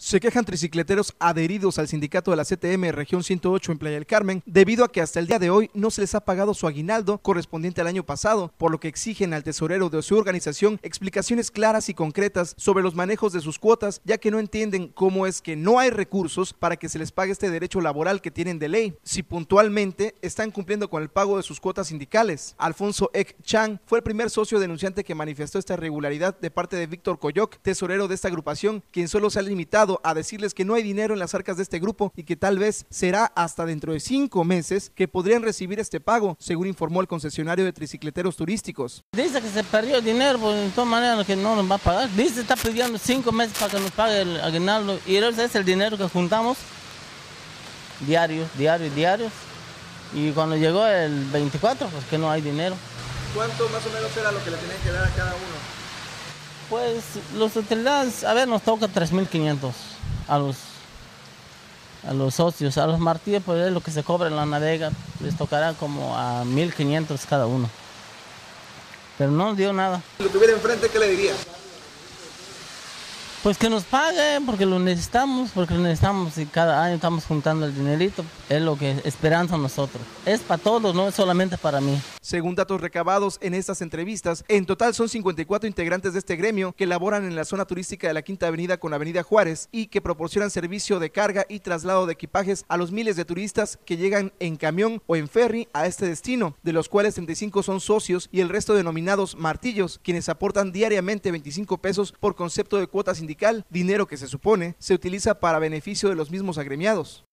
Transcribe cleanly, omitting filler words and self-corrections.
Se quejan tricicleteros adheridos al sindicato de la CTM Región 108 en Playa del Carmen, debido a que hasta el día de hoy no se les ha pagado su aguinaldo correspondiente al año pasado, por lo que exigen al tesorero de su organización explicaciones claras y concretas sobre los manejos de sus cuotas, ya que no entienden cómo es que no hay recursos para que se les pague este derecho laboral que tienen de ley, si puntualmente están cumpliendo con el pago de sus cuotas sindicales. Alfonso Ek Chan fue el primer socio denunciante que manifestó esta irregularidad de parte de Víctor Coyoc, tesorero de esta agrupación, quien solo se ha limitado a decirles que no hay dinero en las arcas de este grupo y que tal vez será hasta dentro de 5 meses que podrían recibir este pago, según informó el concesionario de tricicleteros turísticos. Dice que se perdió el dinero, pues de todas maneras que no nos va a pagar. Dice está pidiendo 5 meses para que nos pague el aguinaldo y ese es el dinero que juntamos diarios. Y cuando llegó el 24, pues que no hay dinero. ¿Cuánto más o menos era lo que le tenían que dar a cada uno? Pues los utilidades, a ver, nos toca 3.500 a los socios, a los martillos, pues es lo que se cobra en la navega, les tocará como a 1.500 cada uno. Pero no dio nada. Si lo tuviera enfrente, ¿qué le diría? Pues que nos pague, porque lo necesitamos, y cada año estamos juntando el dinerito, es lo que esperanza nosotros. Es para todos, no es solamente para mí. Según datos recabados en estas entrevistas, en total son 54 integrantes de este gremio que laboran en la zona turística de la Quinta Avenida con Avenida Juárez y que proporcionan servicio de carga y traslado de equipajes a los miles de turistas que llegan en camión o en ferry a este destino, de los cuales 35 son socios y el resto denominados martillos, quienes aportan diariamente 25 pesos por concepto de cuota sindical, dinero que se supone se utiliza para beneficio de los mismos agremiados.